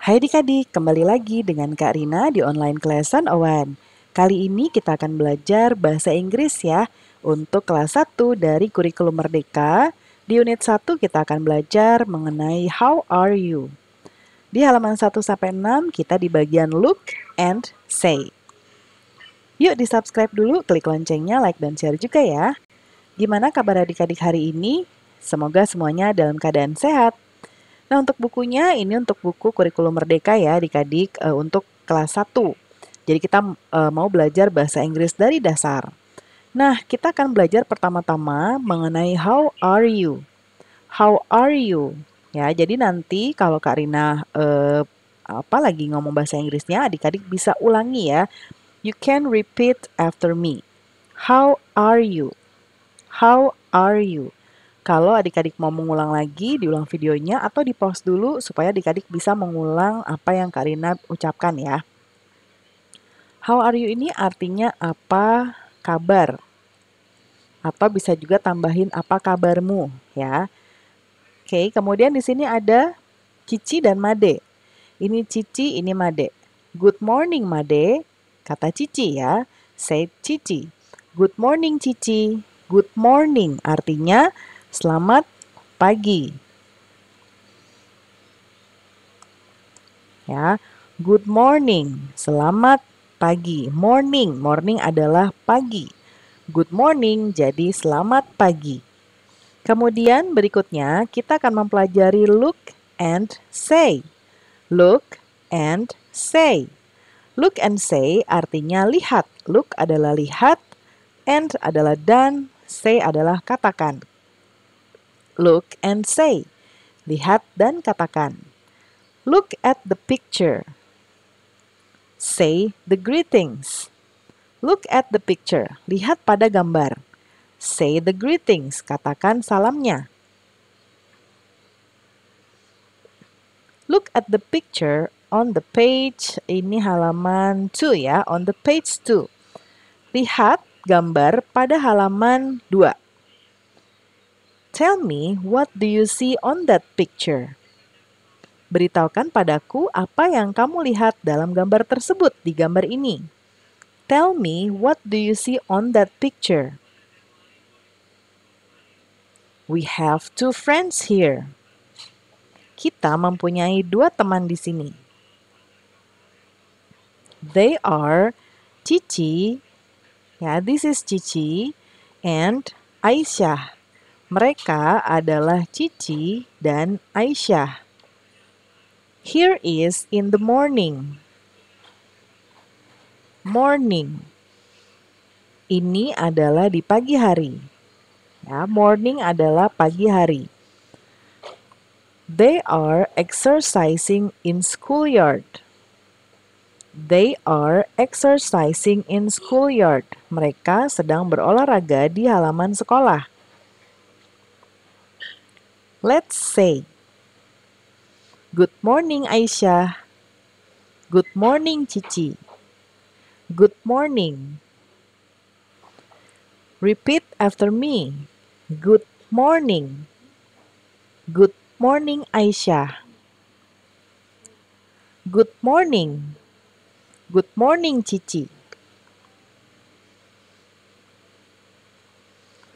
Hai adik-adik, kembali lagi dengan Kak Rina di Online Class 101. Kali ini kita akan belajar bahasa Inggris ya, untuk kelas 1 dari Kurikulum Merdeka. Di unit 1 kita akan belajar mengenai How are you? Di halaman 1-6 kita di bagian Look and Say. Yuk di-subscribe dulu, klik loncengnya, like dan share juga ya. Gimana kabar adik-adik hari ini? Semoga semuanya dalam keadaan sehat. Nah, untuk bukunya, ini untuk buku Kurikulum Merdeka ya adik-adik untuk kelas 1. Jadi kita mau belajar bahasa Inggris dari dasar. Nah, kita akan belajar pertama-tama mengenai how are you. How are you? Ya, jadi nanti kalau Kak Rina lagi ngomong bahasa Inggrisnya, adik-adik bisa ulangi ya. You can repeat after me. How are you? How are you? Kalau adik-adik mau mengulang lagi, diulang videonya atau di-pause dulu supaya adik-adik bisa mengulang apa yang Kak Rina ucapkan ya. How are you ini artinya apa kabar? Atau bisa juga tambahin apa kabarmu ya. Oke, kemudian di sini ada Cici dan Made. Ini Cici, ini Made. Good morning Made, kata Cici ya. Say Cici. Good morning Cici. Good morning artinya selamat pagi. Ya, good morning, selamat pagi. Morning, morning adalah pagi. Good morning jadi selamat pagi. Kemudian berikutnya kita akan mempelajari look and say. Look and say. Look and say artinya lihat. Look adalah lihat, and adalah dan, say adalah katakan. Look and say. Lihat dan katakan. Look at the picture. Say the greetings. Look at the picture. Lihat pada gambar. Say the greetings. Katakan salamnya. Look at the picture on the page. Ini halaman 2 ya. On the page 2. Lihat gambar pada halaman 2. Tell me, what do you see on that picture? Beritahukan padaku apa yang kamu lihat dalam gambar tersebut di gambar ini. Tell me, what do you see on that picture? We have two friends here. Kita mempunyai dua teman di sini. They are Cici. Ya, this is Cici and Aisyah. Mereka adalah Cici dan Aisyah. Here is in the morning. Morning. Ini adalah di pagi hari. Ya, morning adalah pagi hari. They are exercising in schoolyard. They are exercising in schoolyard. Mereka sedang berolahraga di halaman sekolah. Let's say, good morning Aisyah, good morning Cici, good morning. Repeat after me, good morning Aisyah, good morning Cici.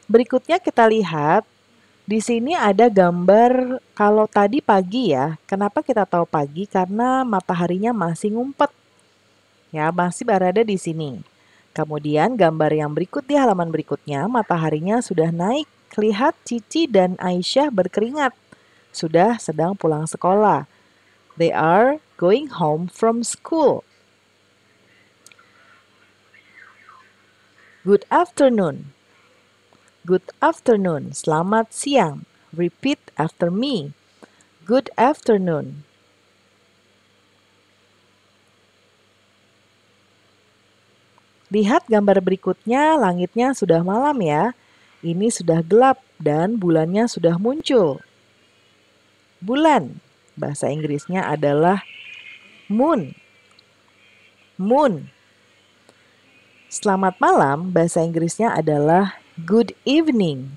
Berikutnya kita lihat. Di sini ada gambar kalau tadi pagi ya. Kenapa kita tahu pagi? Karena mataharinya masih ngumpet. Ya, masih berada di sini. Kemudian gambar yang berikut di halaman berikutnya, mataharinya sudah naik. Lihat Cici dan Aisyah berkeringat. Sudah sedang pulang sekolah. They are going home from school. Good afternoon. Good afternoon. Selamat siang. Repeat after me. Good afternoon. Lihat gambar berikutnya, langitnya sudah malam ya. Ini sudah gelap dan bulannya sudah muncul. Bulan, bahasa Inggrisnya adalah moon. Moon. Selamat malam, bahasa Inggrisnya adalah good evening.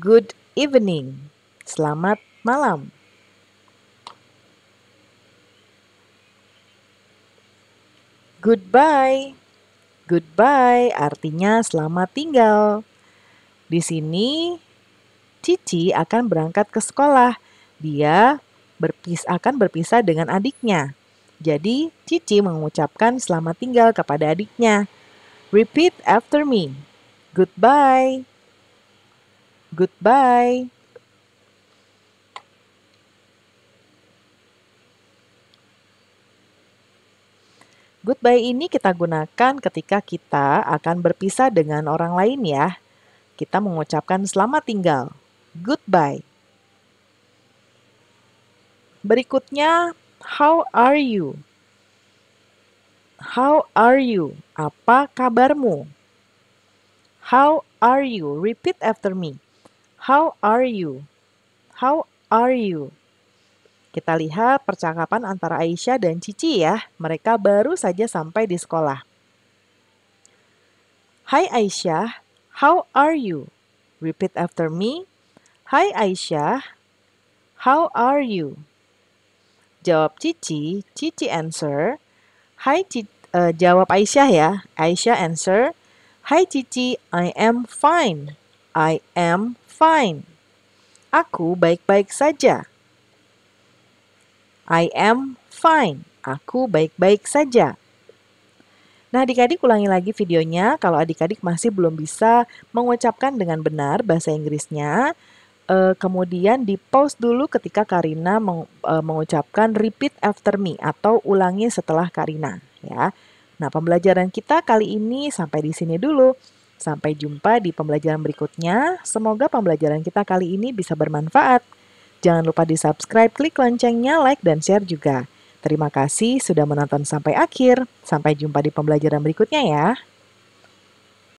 Good evening. Selamat malam. goodbye. Goodbye artinya selamat tinggal. Di sini Cici akan berangkat ke sekolah. Dia akan berpisah dengan adiknya. Jadi Cici mengucapkan selamat tinggal kepada adiknya. Repeat after me. Goodbye. Goodbye. Goodbye ini kita gunakan ketika kita akan berpisah dengan orang lain ya. Kita mengucapkan selamat tinggal. Goodbye. Berikutnya, how are you? How are you? Apa kabarmu? How are you? Repeat after me. How are you? How are you? Kita lihat percakapan antara Aisyah dan Cici ya. Mereka baru saja sampai di sekolah. Hi Aisyah, how are you? Repeat after me. Hi Aisyah, how are you? Jawab Cici, Cici answer. Jawab Aisyah ya. Aisyah answer. Hi Cici, I am fine. I am fine. Aku baik-baik saja. I am fine. Aku baik-baik saja. Nah adik-adik ulangi lagi videonya. Kalau adik-adik masih belum bisa mengucapkan dengan benar bahasa Inggrisnya. Kemudian di pause dulu ketika Kak Rina mengucapkan repeat after me. Atau ulangi setelah Kak Rina, ya. Nah pembelajaran kita kali ini sampai di sini dulu. Sampai jumpa di pembelajaran berikutnya. Semoga pembelajaran kita kali ini bisa bermanfaat. Jangan lupa di-subscribe, klik loncengnya, like, dan share juga. Terima kasih sudah menonton sampai akhir. Sampai jumpa di pembelajaran berikutnya ya.